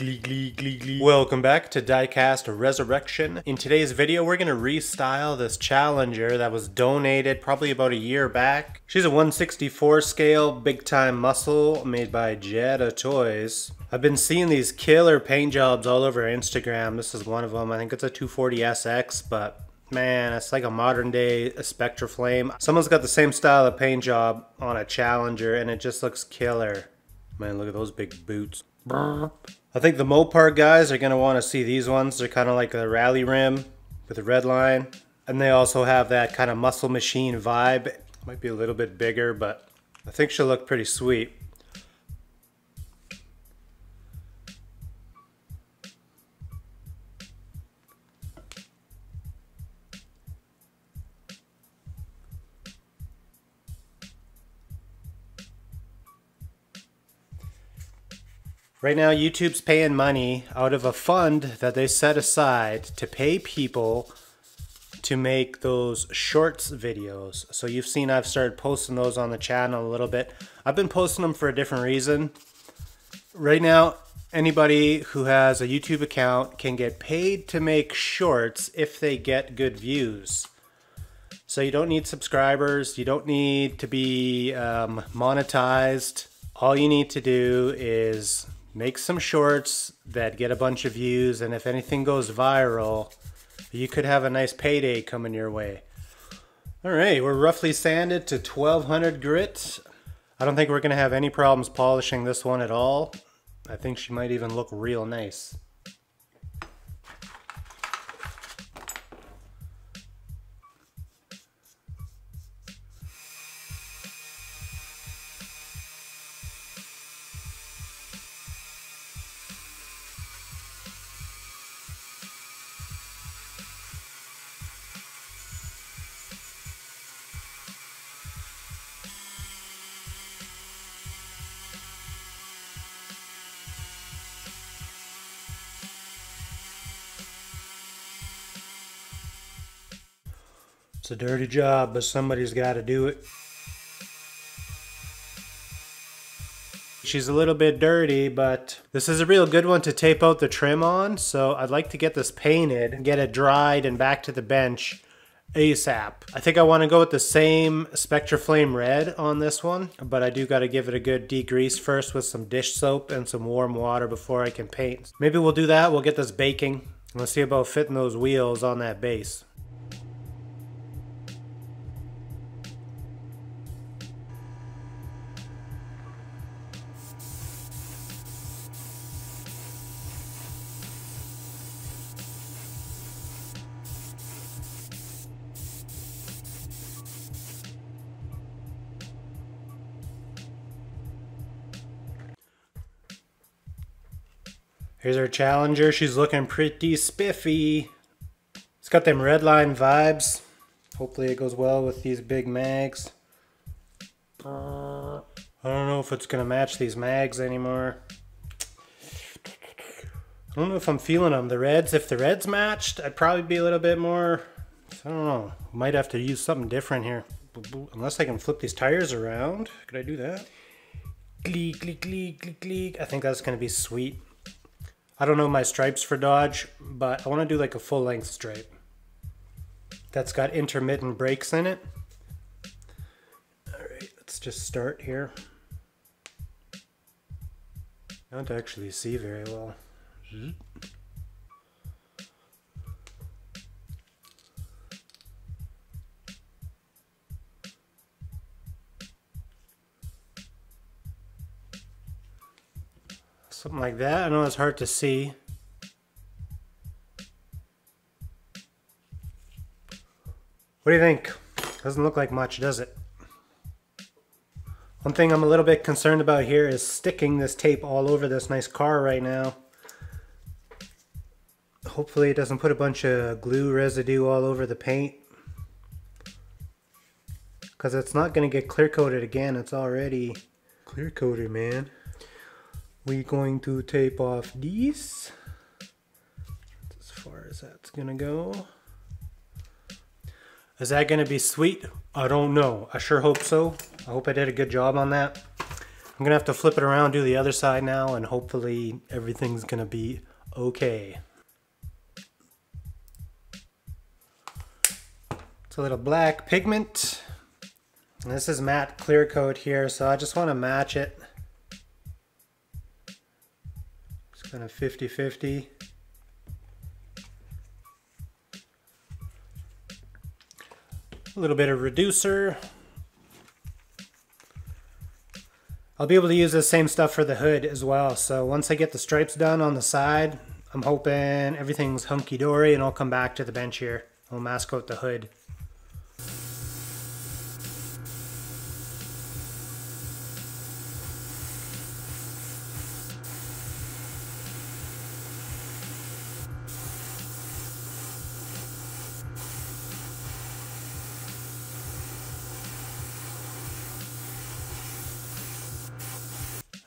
Welcome back to Diecast Resurrection. In today's video, we're gonna restyle this Challenger that was donated probably about a year back. She's a 1/64 scale, big time muscle made by Jada Toys. I've been seeing these killer paint jobs all over Instagram. This is one of them. I think it's a 240SX, but man, it's like a modern day Spectra Flame. Someone's got the same style of paint job on a Challenger and it just looks killer. Man, look at those big boots. I think the Mopar guys are going to want to see these ones. They're kind of like a rally rim with a red line. And they also have that kind of muscle machine vibe. Might be a little bit bigger, but I think she'll look pretty sweet. Right now, YouTube's paying money out of a fund that they set aside to pay people to make those shorts videos. So you've seen I've started posting those on the channel a little bit. I've been posting them for a different reason. Right now, anybody who has a YouTube account can get paid to make shorts if they get good views. So you don't need subscribers. You don't need to be monetized. All you need to do is make some shorts that get a bunch of views, and if anything goes viral, you could have a nice payday coming your way. All right, we're roughly sanded to 1200 grit. I don't think we're gonna have any problems polishing this one at all. I think she might even look real nice. It's a dirty job, but somebody's got to do it. She's a little bit dirty, but this is a real good one to tape out the trim on, so I'd like to get this painted and get it dried and back to the bench ASAP. I think I want to go with the same Spectra Flame red on this one, but I do got to give it a good degrease first with some dish soap and some warm water before I can paint. Maybe we'll do that. We'll get this baking and we'll see about fitting those wheels on that base. Here's our Challenger. She's looking pretty spiffy. It's got them redline vibes. Hopefully it goes well with these big mags. I don't know if it's gonna match these mags anymore. I don't know if I'm feeling them. The reds, if the reds matched, I'd probably be a little bit more, I don't know. Might have to use something different here. Unless I can flip these tires around. Could I do that? Gleek, gleek, gleek, gleek, gleek. I think that's gonna be sweet. I don't know my stripes for Dodge, but I want to do like a full-length stripe that's got intermittent breaks in it. All right, let's just start here. I don't actually see very well. Mm-hmm. Something like that. I know it's hard to see. What do you think? Doesn't look like much, does it? One thing I'm a little bit concerned about here is sticking this tape all over this nice car right now. Hopefully it doesn't put a bunch of glue residue all over the paint, because it's not going to get clear coated again. It's already clear coated, man. We're going to tape off these. That's as far as that's gonna go. Is that gonna be sweet? I don't know. I sure hope so. I hope I did a good job on that. I'm gonna have to flip it around, do the other side now, and hopefully everything's gonna be okay. It's a little black pigment. And this is matte clear coat here, so I just wanna match it. It's kind of 50-50. A little bit of reducer. I'll be able to use the same stuff for the hood as well. So once I get the stripes done on the side, I'm hoping everything's hunky-dory and I'll come back to the bench here. I'll mask coat the hood.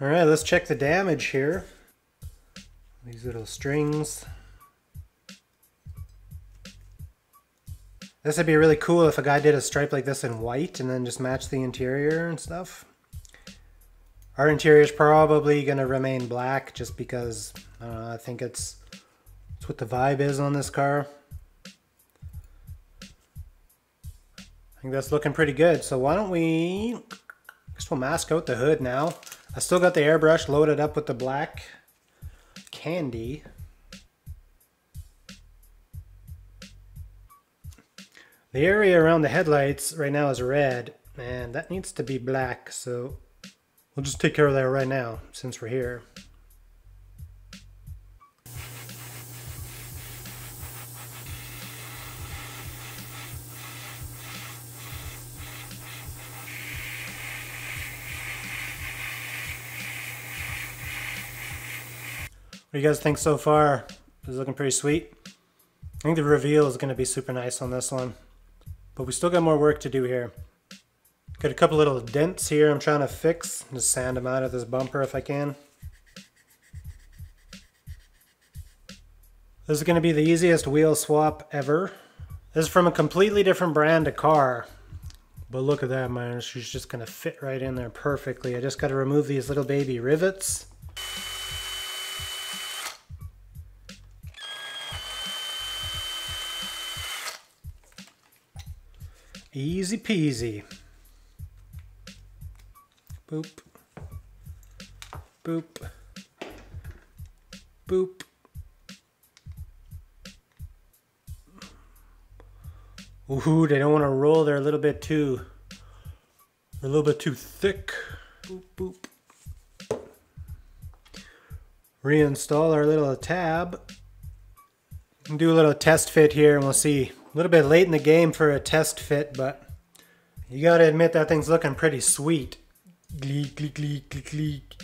All right, let's check the damage here. These little strings. This would be really cool if a guy did a stripe like this in white and then just match the interior and stuff. Our interior is probably gonna remain black just because, I don't know, I think it's what the vibe is on this car. I think that's looking pretty good. So why don't we, just we'll mask out the hood now. I still got the airbrush loaded up with the black candy. The area around the headlights right now is red, and that needs to be black, so we'll just take care of that right now since we're here. What do you guys think so far? It's looking pretty sweet. I think the reveal is going to be super nice on this one. But we still got more work to do here. Got a couple little dents here I'm trying to fix. Just sand them out of this bumper if I can. This is going to be the easiest wheel swap ever. This is from a completely different brand of car. But look at that, man. She's just going to fit right in there perfectly. I just got to remove these little baby rivets. Easy peasy. Boop. Boop. Boop. Ooh, they don't want to roll. They're a little bit too thick. Boop, boop. Reinstall our little tab. And do a little test fit here and we'll see. A little bit late in the game for a test fit, but you gotta admit that thing's looking pretty sweet. Gleek, gleek, gleek, gleek,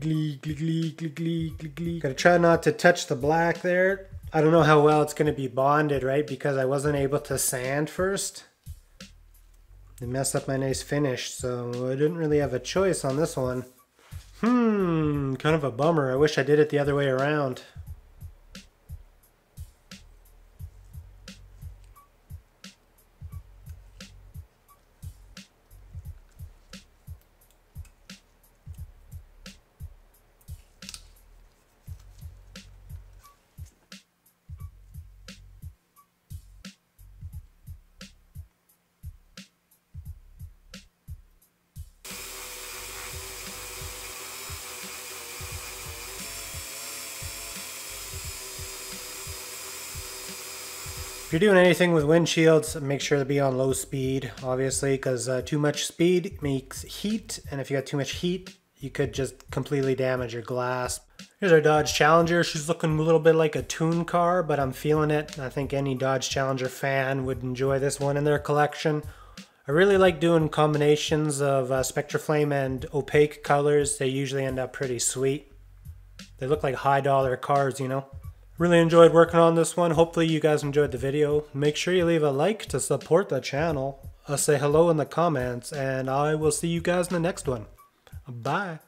gleek. Gleek, gleek, gleek, gleek, gleek, gleek. Gotta try not to touch the black there. I don't know how well it's gonna be bonded, right? Because I wasn't able to sand first. It messed up my nice finish, so I didn't really have a choice on this one. Kind of a bummer. I wish I did it the other way around. If you're doing anything with windshields, make sure to be on low speed, obviously, because too much speed makes heat, and if you got too much heat, you could just completely damage your glass. Here's our Dodge Challenger. She's looking a little bit like a tune car, but I'm feeling it. I think any Dodge Challenger fan would enjoy this one in their collection. I really like doing combinations of Spectra Flame and opaque colors. They usually end up pretty sweet. They look like high-dollar cars, you know? Really enjoyed working on this one. Hopefully you guys enjoyed the video. Make sure you leave a like to support the channel. Say hello in the comments, and I will see you guys in the next one. Bye.